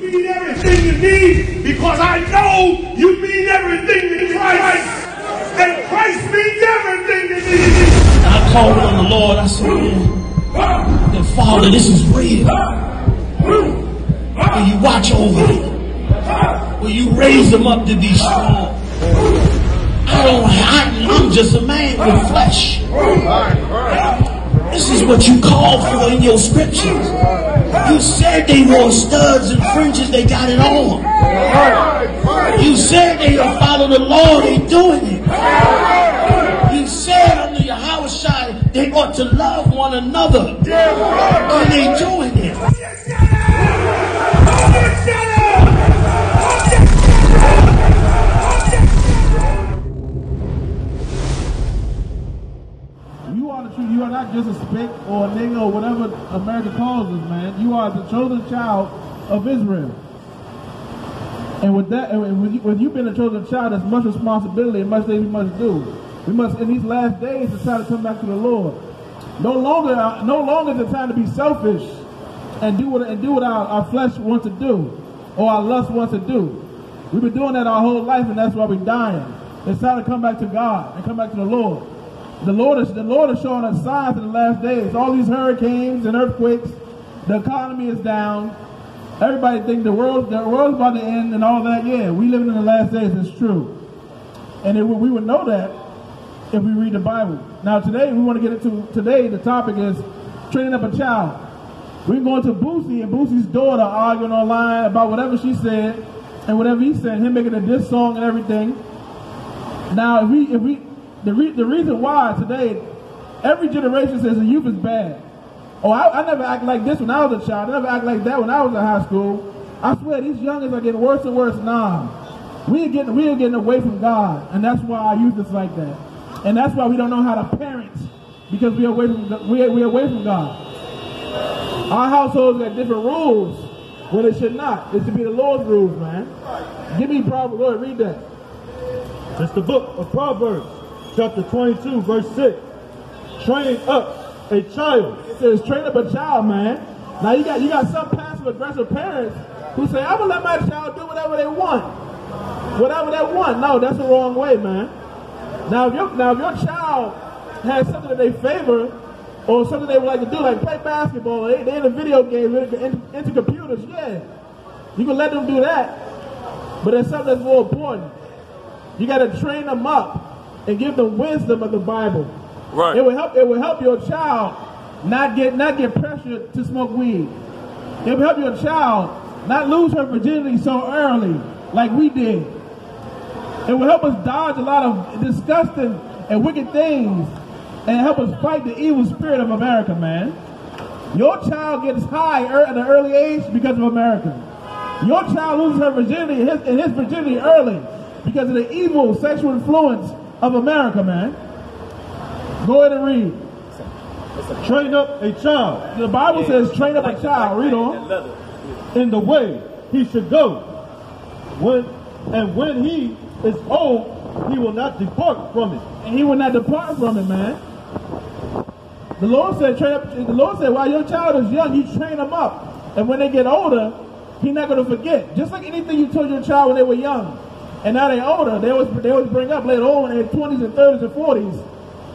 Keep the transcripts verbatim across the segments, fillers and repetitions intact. You mean everything you need because I know you mean everything in Christ. And Christ means everything to me. And I called on the Lord. I said, man, then Father, this is real. Will you watch over them? Will you raise them up to be strong? I don't, I, I'm just a man with flesh. This is what you called for in your scriptures. You said they wore studs and fringes, they got it on. You said they don't follow the Lord, they doing it. You said under your house shine, they ought to love one another, and they doing it. You are not just a spick or a nigga or whatever America calls us, man. You are the chosen child of Israel. And with that, and with you, with you being a chosen child, there's much responsibility and much things we must do. We must, in these last days, decide to come back to the Lord. No longer, no longer is it time to be selfish and do what and do what our, our flesh wants to do or our lust wants to do. We've been doing that our whole life, and that's why we're dying. It's time to come back to God and come back to the Lord. The Lord is the Lord is showing us signs in the last days. All these hurricanes and earthquakes, the economy is down. Everybody think the world the world's about to end and all that. Yeah, we living in the last days. It's true, and it, we would know that if we read the Bible. Now today we want to get into today. The topic is training up a child. We're going to Boosie and Boosie's daughter arguing online about whatever she said and whatever he said. Him making a diss song and everything. Now if we if we The, re the reason why today, every generation says the youth is bad. Oh, I, I never act like this when I was a child. I never act like that when I was in high school. I swear, these youngins are getting worse and worse now. We are getting, we are getting away from God, and that's why our youth is like that. And that's why we don't know how to parent, because we are away from, we are, we are away from God. Our households have different rules when it should not. It should be the Lord's rules, man. Give me Proverbs, Lord, read that. That's the book of Proverbs. Chapter twenty-two, verse six. Train up a child. It says, train up a child, man. Now you got you got some passive-aggressive parents who say, I'm gonna let my child do whatever they want, whatever they want. No, that's the wrong way, man. Now if your now if your child has something that they favor or something they would like to do, like play basketball, or they they in a video game, into, into computers, yeah, you can let them do that. But there's something that's more important. You got to train them up and give them wisdom of the Bible. Right. It will help. It will help your child not get not get pressured to smoke weed. It will help your child not lose her virginity so early, like we did. It will help us dodge a lot of disgusting and wicked things, and help us fight the evil spirit of America, man. Your child gets high at an early age because of America. Your child loses her virginity and his, and his virginity early because of the evil sexual influence of America, man. Go ahead and read. It's a, it's a train up a child. The Bible yeah. says train up like a child. Read on. Yeah. In the way he should go. When and when he is old, he will not depart from it. And he will not depart from it, man. The Lord said, train up, the Lord said, while your child is young, you train them up. And when they get older, he's not gonna forget. Just like anything you told your child when they were young. And now they're older. They always, they always bring up later on in their twenties and thirties and forties.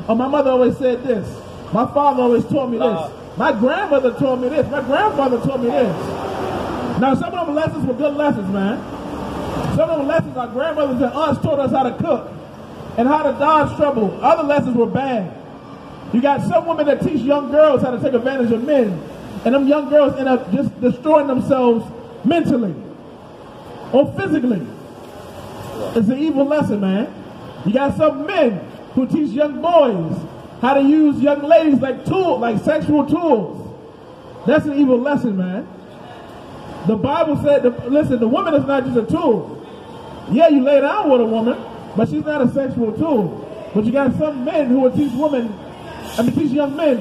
Oh, my mother always said this. My father always taught me this. My grandmother taught me this. My grandfather taught me this. Now, some of them lessons were good lessons, man. Some of them lessons our grandmothers and aunts taught us how to cook and how to dodge trouble. Other lessons were bad. You got some women that teach young girls how to take advantage of men. And them young girls end up just destroying themselves mentally or physically. It's an evil lesson, man. You got some men who teach young boys how to use young ladies like tool, like sexual tools. That's an evil lesson, man. The Bible said, the, listen, the woman is not just a tool. Yeah, you lay down with a woman, but she's not a sexual tool. But you got some men who will teach women, I mean, teach young men,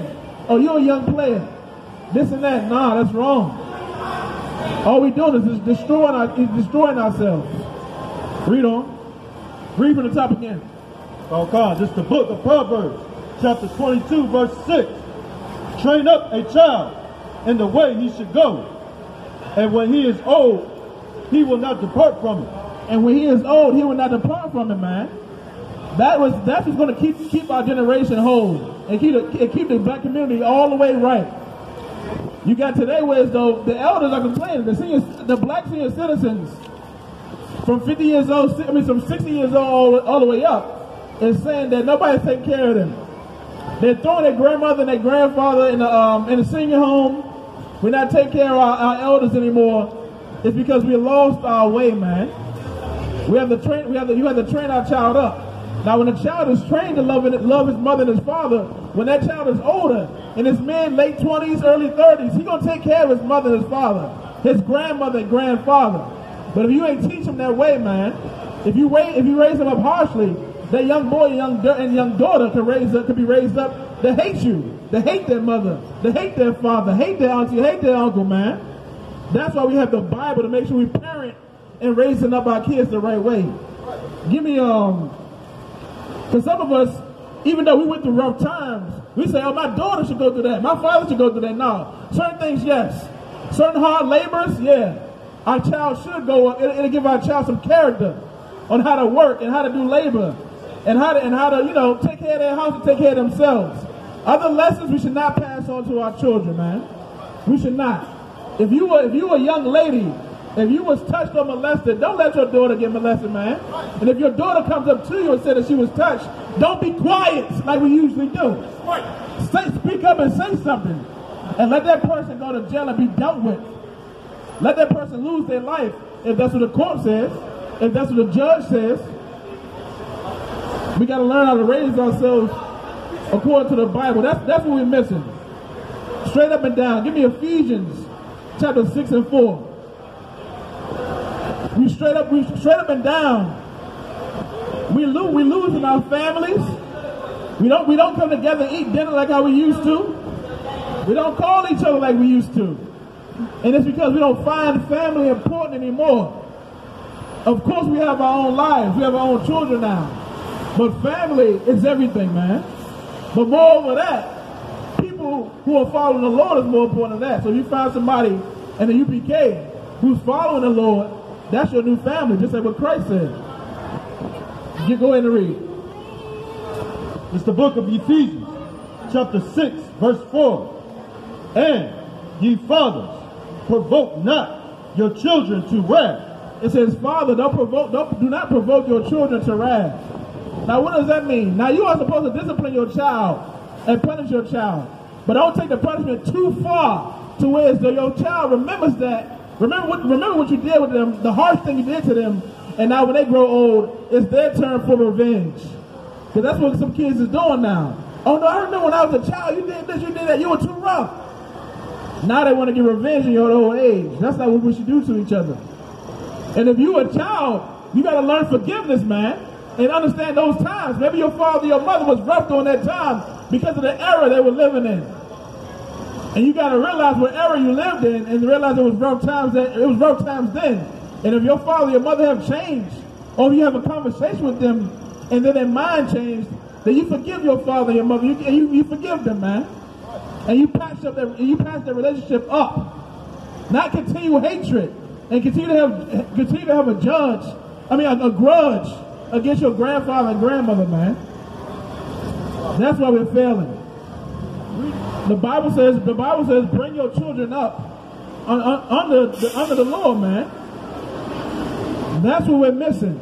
oh, you're a young player, this and that. Nah, that's wrong. All we doing is just destroying, our, is destroying ourselves. Read on. Read from the top again. Oh God, this is the book of Proverbs, chapter twenty-two, verse six. Train up a child in the way he should go, and when he is old, he will not depart from it. And when he is old, he will not depart from it, man. That was, that's what's going to keep keep our generation whole and keep, and keep the black community all the way right. You got today where though the elders are complaining, the senior, the black senior citizens from fifty years old, I mean from sixty years old all the way up, is saying that nobody's taking care of them. They're throwing their grandmother and their grandfather in the um, in the senior home. We're not taking care of our, our elders anymore. It's because we lost our way, man. We have to train. We have to. You have to train our child up. Now, when a child is trained to love and love his mother and his father, when that child is older in his mid late twenties, early thirties, he's gonna take care of his mother and his father, his grandmother and grandfather. But if you ain't teach him that way, man, if you wait, if you raise him up harshly, that young boy, young and young daughter could raise up, could be raised up to hate you, to hate their mother, to hate their father, hate their auntie, hate their uncle, man. That's why we have the Bible to make sure we parent and raising up our kids the right way. Give me um, because some of us, even though we went through rough times, we say, "Oh, my daughter should go through that. My father should go through that." No, certain things, yes. Certain hard labors, yeah. Our child should go. It'll, it'll give our child some character on how to work and how to do labor. And how to, and how to, you know, take care of their house and take care of themselves. Other lessons we should not pass on to our children, man. We should not. If you were, if you were a young lady, if you was touched or molested, don't let your daughter get molested, man. And if your daughter comes up to you and said that she was touched, don't be quiet like we usually do. Say, speak up and say something. And let that person go to jail and be dealt with. Let that person lose their life if that's what the court says, if that's what the judge says. We got to learn how to raise ourselves according to the Bible. That's, that's what we're missing. Straight up and down. Give me Ephesians chapter six and four. We straight up, we straight up and down. We lose, we lose in our families. We don't, we don't come together and eat dinner like how we used to. We don't call each other like we used to. And it's because we don't find family important anymore. Of course we have our own lives. We have our own children now. But family is everything, man. But moreover that, people who are following the Lord is more important than that. So if you find somebody in the U P K who's following the Lord, that's your new family, just like what Christ said. You go ahead and read. It's the book of Ephesians, chapter six, verse four. And ye fathers, provoke not your children to wrath. It says, Father, don't provoke, don't, do not provoke your children to wrath. Now what does that mean? Now you are supposed to discipline your child and punish your child. But don't take the punishment too far to where your child remembers that. Remember what, remember what you did with them, the harsh thing you did to them. And now when they grow old, it's their turn for revenge. Because that's what some kids is doing now. Oh no, I remember when I was a child, you did this, you did that, you were too rough. Now they want to get revenge in your old age. That's not what we should do to each other. And if you a child, you got to learn forgiveness, man. And understand those times. Maybe your father, your mother was rough during that time because of the era they were living in. And you got to realize what era you lived in, and realize it was rough times. That it was rough times then. And if your father, your mother have changed, or you have a conversation with them, and then their mind changed, then you forgive your father, your mother, you, and you, you forgive them, man. And you patch up that, you patch that relationship up, not continue hatred and continue to have continue to have a judge. I mean, a, a grudge. Against your grandfather and grandmother, man. That's why we're failing. The Bible says, the Bible says, bring your children up under the, under the Lord, man. That's what we're missing.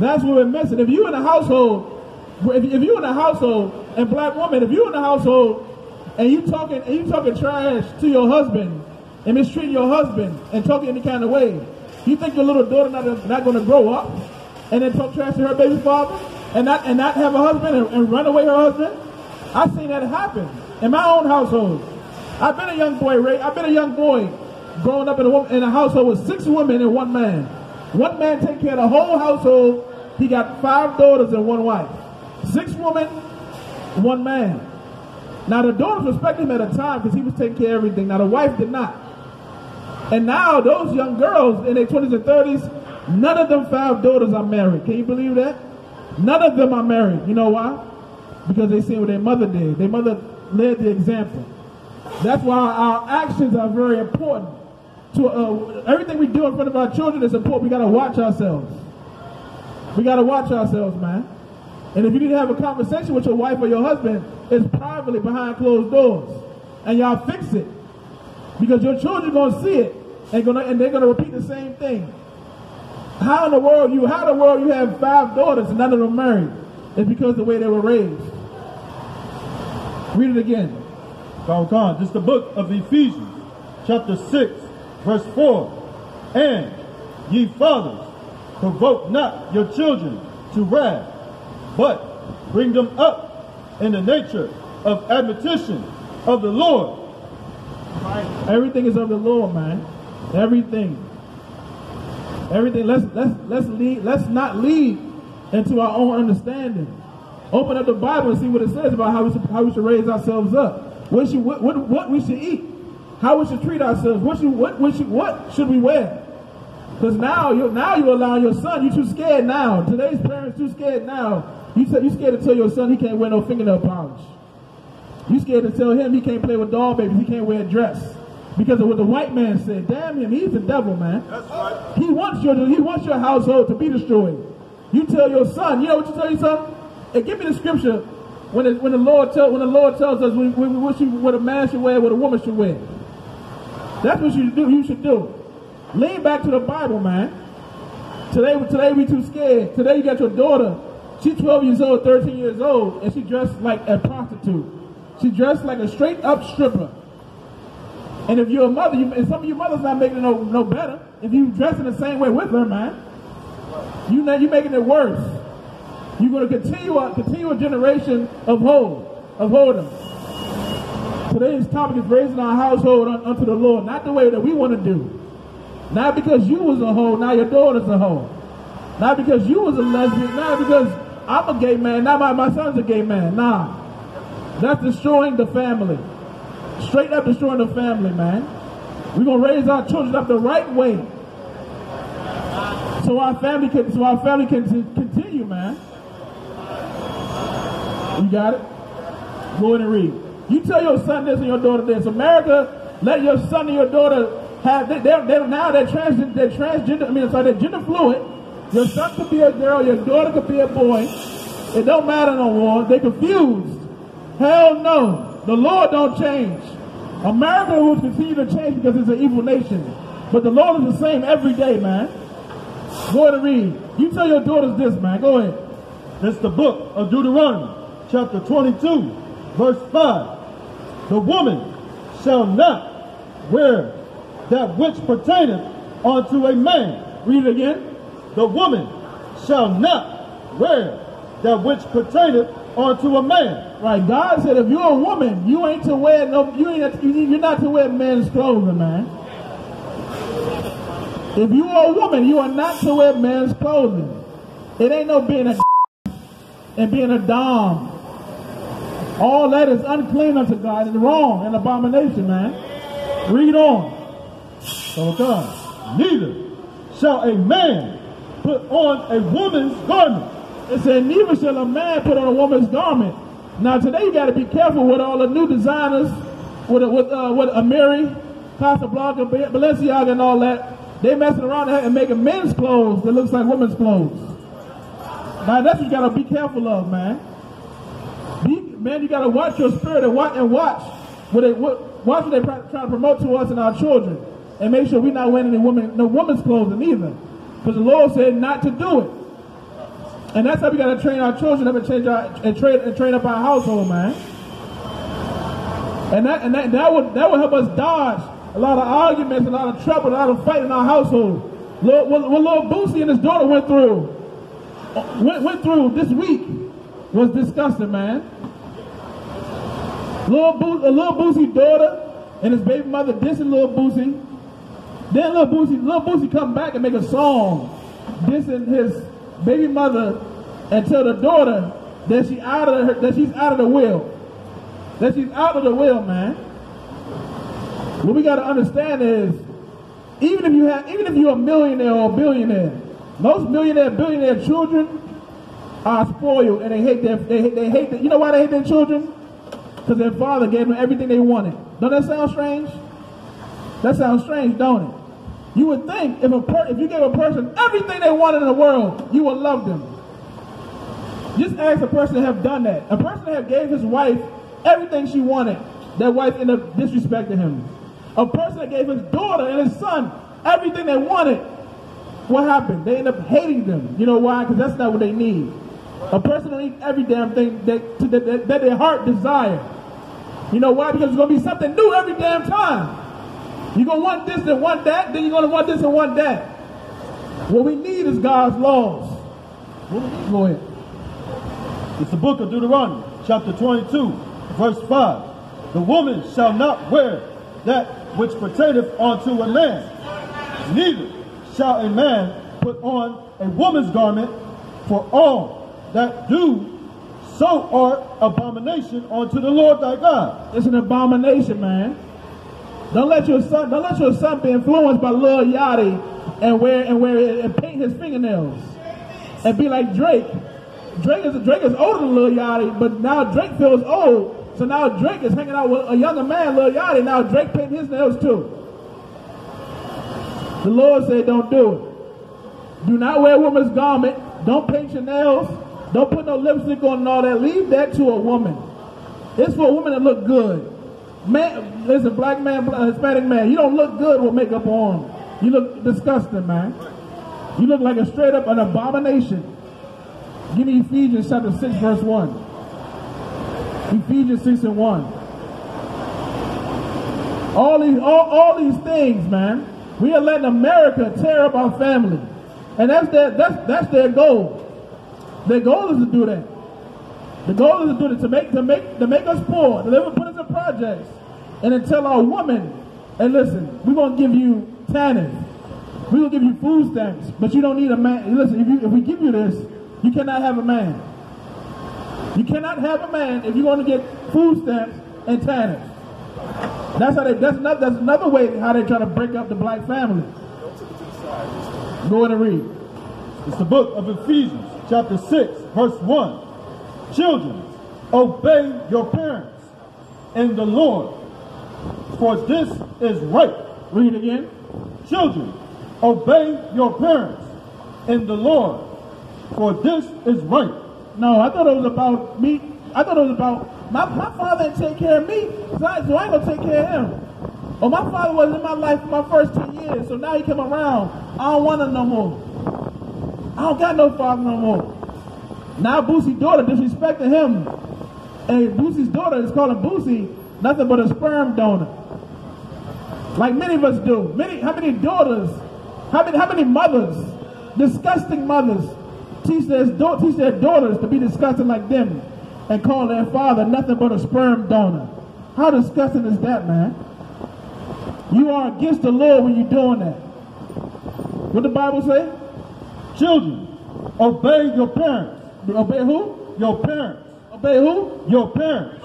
That's what we're missing. If you in a household, if, if you in a household, and black woman, if you in a household and you talking and you talking trash to your husband and mistreating your husband and talking any kind of way, you think your little daughter not not going to grow up? And then talk trash to her baby father, and not and not have a husband, and, and run away her husband. I've seen that happen in my own household. I've been a young boy, Ray. I've been a young boy, growing up in a woman, in a household with six women and one man. One man take care of the whole household. He got five daughters and one wife. Six women, one man. Now the daughters respected him at a time because he was taking care of everything. Now the wife did not. And now those young girls in their twenties and thirties. None of them five daughters are married. Can you believe that? None of them are married. You know why? Because they seen what their mother did. Their mother led the example. That's why our actions are very important. to uh, everything we do in front of our children is important. We gotta watch ourselves. We gotta watch ourselves, man. And if you need to have a conversation with your wife or your husband, it's privately behind closed doors. And y'all fix it. Because your children gonna see it and gonna and they're gonna repeat the same thing. How in the world you how in the world you have five daughters and none of them married? It's because of the way they were raised. Read it again. Go on. This is the book of Ephesians, chapter six, verse four. And ye fathers, provoke not your children to wrath, but bring them up in the nature of admonition of the Lord. Everything is of the Lord, man. Everything. Everything. Let's let's let's lead. Let's not lead into our own understanding. Open up the Bible and see what it says about how we should, how we should raise ourselves up. What should what, what what we should eat. How we should treat ourselves. What should what what should, what should we wear? Because now you now you allowing your son. You're too scared now. Today's parents too scared now. You you scared to tell your son he can't wear no fingernail polish. You scared to tell him he can't play with doll babies, he can't wear a dress. Because of what the white man said. Damn him, he's the devil, man. That's right. He wants your he wants your household to be destroyed. You tell your son, you know what you tell your son? And give me the scripture when the, when the Lord tell when the Lord tells us when, when, what, you, what a man should wear, what a woman should wear. That's what you do. You should do. Lean back to the Bible, man. Today, today we too scared. Today you got your daughter. She's twelve years old, thirteen years old, and she dressed like a prostitute. She dressed like a straight up stripper. And if you're a mother, you, and some of you mothers not making it no, no better. If you dress in the same way with her, man, you know you're making it worse. You're going to continue a continue a generation of hold, of holding. Today's topic is raising our household un, unto the Lord, not the way that we want to do. Not because you was a hoe, now your daughter's a hoe. Not because you was a lesbian, not because I'm a gay man, now my, my son's a gay man. Nah. That's destroying the family. Straight up destroying the family, man. We're gonna raise our children up the right way, so our family can, so our family can continue, man. You got it. Go in and read. You tell your son this and your daughter this. America, let your son and your daughter have. They, they're, they're now they're transgender. They're transgender. I mean, sorry, they're gender fluid. Your son could be a girl. Your daughter could be a boy. It don't matter no more. They confused. Hell no. The Lord don't change. America will continue to change because it's an evil nation. But the Lord is the same every day, man. Go ahead and read. You tell your daughters this, man. Go ahead. That's the book of Deuteronomy, chapter twenty-two, verse five. The woman shall not wear that which pertaineth unto a man. Read it again. The woman shall not wear that which pertaineth unto a man. Right, God said if you're a woman, you ain't to wear no, you ain't, to, you're not to wear men's clothing, man. If you are a woman, you are not to wear men's clothing. It ain't no being a and being a dom. All that is unclean unto God and wrong and abomination, man. Read on. So God, neither shall a man put on a woman's garment. It said, neither shall a man put on a woman's garment. Now today you got to be careful with all the new designers, with with uh, with Amiri, Casablanca, Balenciaga, and all that. They messing around and making men's clothes that looks like women's clothes. Now that's what you got to be careful of, man. Be, man, you got to watch your spirit and watch and watch what they what, watch what they try, try to promote to us and our children, and make sure we're not wearing any women no women's clothing either, because the Lord said not to do it. And that's how we gotta train our children up and change our and train and train up our household, man. And that and that that would that would help us dodge a lot of arguments, a lot of trouble, a lot of fight in our household. Lil, what, what Lil Boosie and his daughter went through, went went through this week was disgusting, man. Lil Boosie, Lil Boosie's daughter and his baby mother dissing Lil Boosie. Then Lil Boosie, Lil Boosie come back and make a song dissing his baby mother and tell the daughter that she out of her that she's out of the will. That she's out of the will, man. What we gotta understand is even if you have even if you're a millionaire or a billionaire, most millionaire billionaire children are spoiled and they hate their they they hate the, you know why they hate their children? Because their father gave them everything they wanted. Don't that sound strange? That sounds strange, don't it? You would think if a per if you gave a person everything they wanted in the world, you would love them. Just ask a person to have done that. A person that gave his wife everything she wanted, that wife ended up disrespecting him. A person that gave his daughter and his son everything they wanted, what happened? They end up hating them. You know why? Because that's not what they need. A person will eat every damn thing that, that, that, that their heart desires. You know why? Because it's going to be something new every damn time. You're going to want this and want that, then you're going to want this and want that. What we need is God's laws. Go ahead. It's the book of Deuteronomy, chapter twenty-two, verse five. The woman shall not wear that which pertaineth unto a man, neither shall a man put on a woman's garment, for all that do so are abomination unto the Lord thy God. It's an abomination, man. Don't let your son, don't let your son be influenced by Lil Yachty and wear and wear and paint his fingernails and be like Drake. Drake is Drake is older than Lil Yachty, but now Drake feels old, so now Drake is hanging out with a younger man, Lil Yachty. Now Drake painting his nails too. The Lord said, "Don't do it. Do not wear a woman's garment. Don't paint your nails. Don't put no lipstick on and all that. Leave that to a woman. It's for a woman to look good. Man, listen, black man, Hispanic man, you don't look good with makeup on. You look disgusting, man. You look like a straight up an abomination." Give me Ephesians chapter six, verse one. Ephesians six and one. All these, all, all these things, man. We are letting America tear up our family. And that's their, that's, that's their goal. Their goal is to do that. The goal is to do that, to make, to make, to make us poor, to live and put us in projects, and to tell our women, and listen, we're going to give you tanners. We will give you food stamps, but you don't need a man. Listen, if, you, if we give you this, you cannot have a man. You cannot have a man if you want to get food stamps and tanners. That's how they, that's another, that's another way how they try to break up the black family. Go in and read. It's the book of Ephesians, chapter six, verse one. Children, obey your parents in the Lord, for this is right. Read again. Children, obey your parents in the Lord, for this is right. No, I thought it was about me. I thought it was about my, my father didn't take care of me, so I, so I ain't going to take care of him. Or my father was in my life for my first ten years, so now he come around. I don't want him no more. I don't got no father no more. Now Boosie's daughter disrespecting him. And Boosie's daughter is calling Boosie nothing but a sperm donor. Like many of us do. Many, how many daughters, how many, how many mothers, disgusting mothers, teach their, teach their daughters to be disgusting like them and call their father nothing but a sperm donor. How disgusting is that, man? You are against the Lord when you're doing that. What the Bible say? Children, obey your parents. Obey who? Your parents. Obey who? Your parents.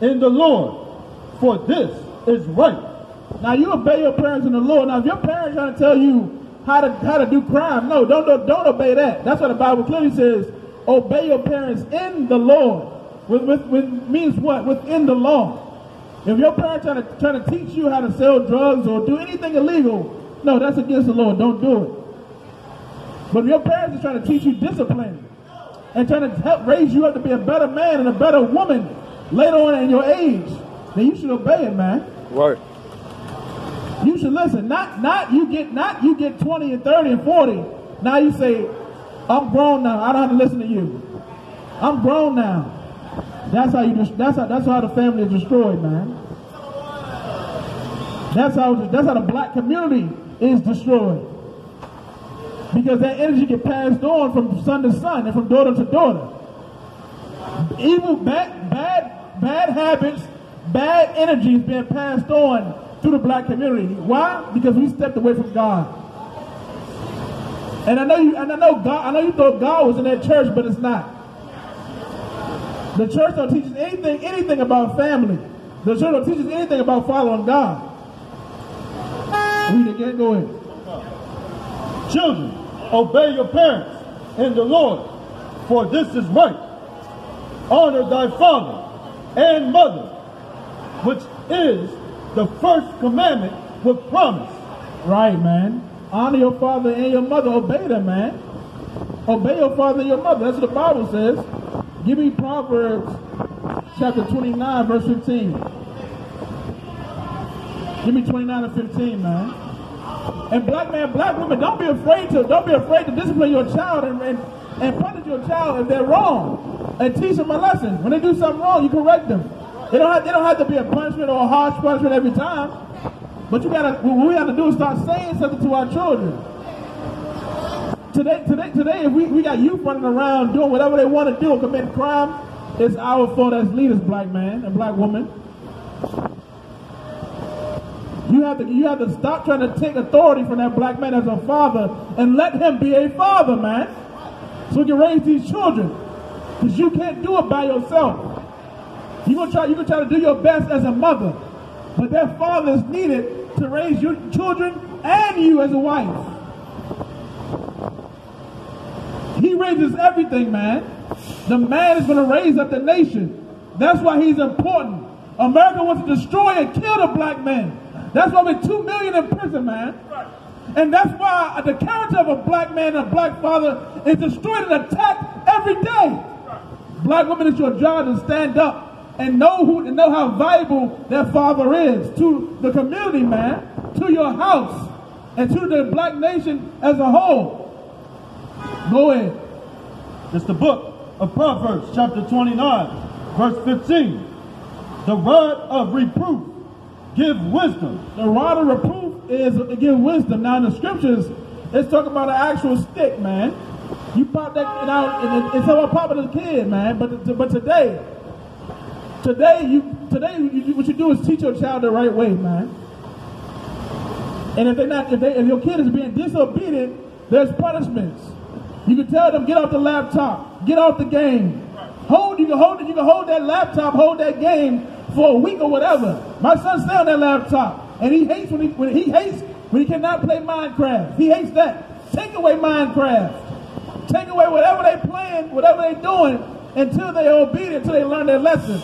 In the Lord, for this is right. Now you obey your parents in the Lord. Now if your parents trying to tell you how to how to do crime, no, don't don't, don't obey that. That's what the Bible clearly says. Obey your parents in the Lord. With with, with means what? Within the law. If your parents trying to, trying to teach you how to sell drugs or do anything illegal, no, that's against the Lord. Don't do it. But if your parents are trying to teach you discipline and trying to help raise you up to be a better man and a better woman later on in your age, then you should obey it, man. Right. You should listen. Not not you get not you get twenty and thirty and forty. Now you say, I'm grown now. I don't have to listen to you. I'm grown now. That's how you. That's how. That's how the family is destroyed, man. That's how. That's how the black community is destroyed. Because that energy get passed on from son to son and from daughter to daughter. Evil, bad, bad, bad habits, bad energy is being passed on to the black community. Why? Because we stepped away from God. And I know you. And I know God. I know you thought God was in that church, but it's not. The church don't teach us anything, anything about family. The church don't teach us anything about following God. Read again, go ahead. Children, obey your parents in the Lord, for this is right. Honor thy father and mother, which is the first commandment with promise, Right, man. Honor your father and your mother. Obey them, man. Obey your father and your mother. That's what the Bible says. Give me Proverbs chapter twenty-nine, verse fifteen. Give me twenty-nine and fifteen, man. And black man, black woman, don't be afraid to don't be afraid to discipline your child and, and, and punish your child if they're wrong. And teach them a lesson. When they do something wrong, you correct them. They don't have, they don't have to be a punishment or a harsh punishment every time. But you gotta what we have to do is start saying something to our children. Today, today, today, if we, we got youth running around doing whatever they want to do, committing crime, it's our fault as leaders, black man and black woman. You have to you have to stop trying to take authority from that black man as a father and let him be a father, man. So we can raise these children. Because you can't do it by yourself. You're gonna try, you're gonna try to do your best as a mother. But that father is needed to raise your children and you as a wife. He raises everything, man. The man is going to raise up the nation. That's why he's important. America wants to destroy and kill the black man. That's why we're two million in prison, man. And that's why the character of a black man and a black father is destroyed and attacked every day. Black women, it's your job to stand up and know who and know how valuable that father is to the community, man, to your house, and to the black nation as a whole. Go ahead. It's the book of Proverbs, chapter twenty-nine, verse fifteen. The rod of reproof give wisdom. The rod of reproof is to give wisdom. Now in the scriptures, it's talking about an actual stick, man. You pop that out, and it, it's about popping a kid, man. But but today, today you today you, what you do is teach your child the right way, man. And if they're not, if they if your kid is being disobedient, there's punishments. You can tell them, get off the laptop, get off the game. Hold you can hold it, you can hold that laptop, hold that game for a week or whatever. My son stay on that laptop, and he hates when he when he hates when he cannot play Minecraft. He hates that. Take away Minecraft. Take away whatever they playing, whatever they doing, until they are obedient, until they learn their lesson,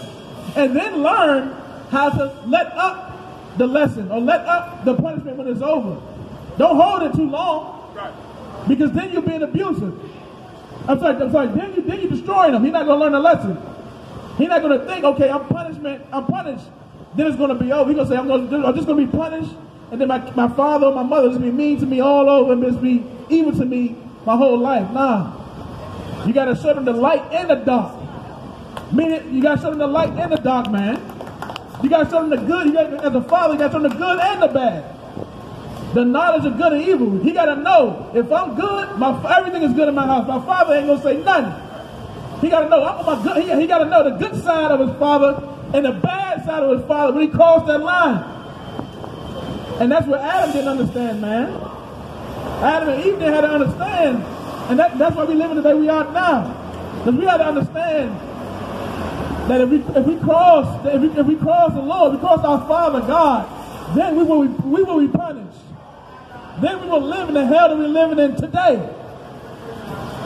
and then learn how to let up the lesson or let up the punishment when it's over. Don't hold it too long. Right. Because then you're being abusive. I'm sorry, I'm sorry. Then you then you destroying him. He's not gonna learn a lesson. He's not gonna think, okay, I'm punishment, I'm punished. Then it's gonna be over. He's gonna say, I'm gonna I'm just gonna be punished, and then my, my father or my mother is gonna be mean to me all over and just be evil to me my whole life. Nah. You gotta show them the light and the dark. Meaning you gotta show them the light and the dark, man. You gotta show them the good, you gotta as a father, you gotta show them the good and the bad. The knowledge of good and evil. He gotta know if I'm good, my everything is good in my house. My father ain't gonna say nothing. He gotta know I'm my good. He, he gotta know the good side of his father and the bad side of his father when he crossed that line. And that's what Adam didn't understand, man. Adam and Eve didn't have to understand, and that, that's why we live in the day we are now. Because we have to understand that if we if we cross if we, if we cross the Lord, if we cross our Father God, then we will we will be punished. Then we will live in the hell that we're living in today.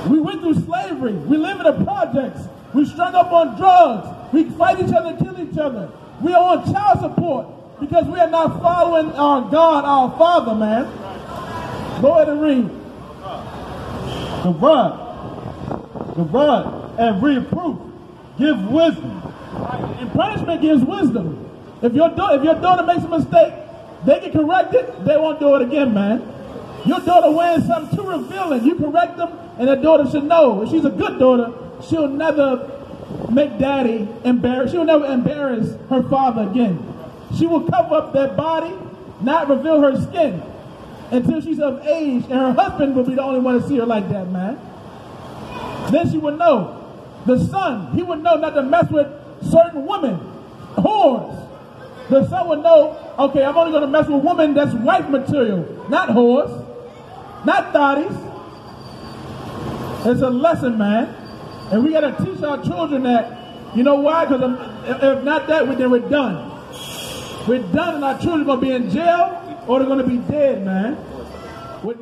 We went through slavery. We live in the projects. We strung up on drugs. We fight each other and kill each other. We are on child support because we are not following our God, our Father, man. Go ahead and read. The rod, the rod and reproof give wisdom. And punishment gives wisdom. If your, if your daughter makes a mistake, they get corrected, they won't do it again, man. Your daughter wearing something too revealing. You correct them, and that daughter should know. If she's a good daughter, she'll never make daddy embarrassed. She'll never embarrass her father again. She will cover up that body, not reveal her skin until she's of age, and her husband will be the only one to see her like that, man. Then she will know. The son, he would know not to mess with certain women, whores. The son would know, okay, I'm only going to mess with women that's wife material, not whores, not thotties. It's a lesson, man. And we got to teach our children that, you know why? Because if not that, then we're done. We're done, and our children are going to be in jail or they're going to be dead, man. We're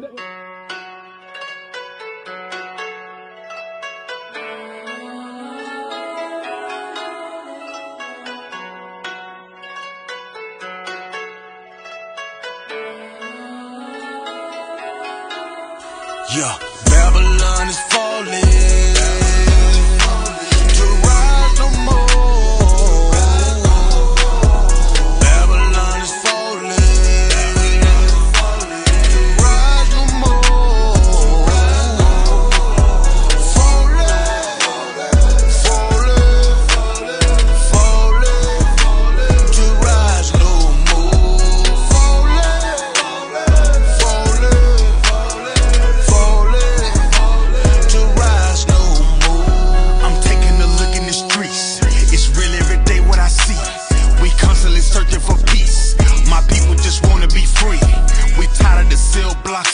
Yeah. Babylon is falling.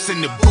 In the